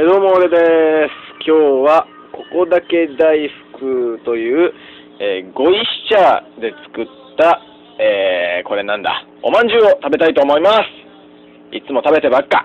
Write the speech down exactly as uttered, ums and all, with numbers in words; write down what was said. えどうも、俺です。今日はここだけ大福という、えー、ごいし茶で作った、えー、これなんだおまんじゅうを食べたいと思います。いつも食べてばっか。